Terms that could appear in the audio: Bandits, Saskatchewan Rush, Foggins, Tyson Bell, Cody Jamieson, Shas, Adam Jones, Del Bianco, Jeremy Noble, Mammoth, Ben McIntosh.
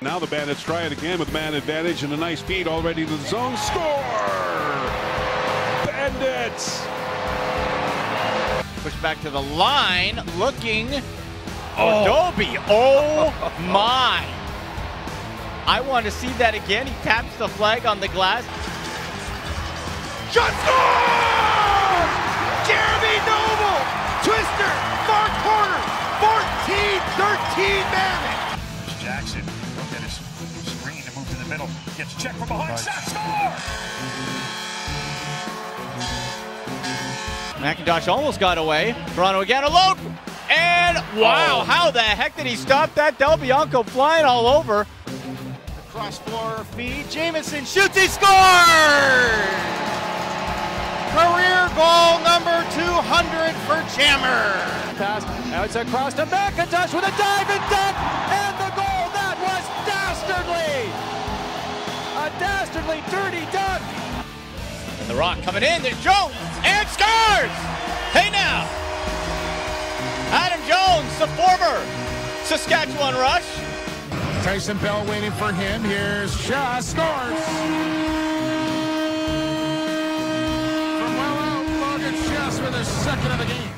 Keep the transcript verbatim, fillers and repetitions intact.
Now the Bandits try it again with man advantage and a nice feed already to the zone. Score! Bandits! Push back to the line, looking. Oh. Adobe, oh my! I want to see that again. He taps the flag on the glass. Shot score! Jeremy Noble! Twister, far corner, fourteen thirteen Mammoth! Jackson, look at his screen to move to the middle. Gets checked from behind, shot score! McIntosh almost got away. Toronto again, a loop! And wow, oh. How the heck did he stop that? Del Bianco flying all over. Cross-floor feed, Jamieson shoots, he scores! Career goal number two hundred for Jammer. Pass, now it's across to McIntosh with a dive and dunk, and the goal, that was dastardly! A dastardly, dirty dunk! And the rock coming in, there's Jones, and scores! Hey now! Adam Jones, the former Saskatchewan Rush. Tyson Bell waiting for him. Here's Shas, scores! From well out, Foggins Shas with his second of the game.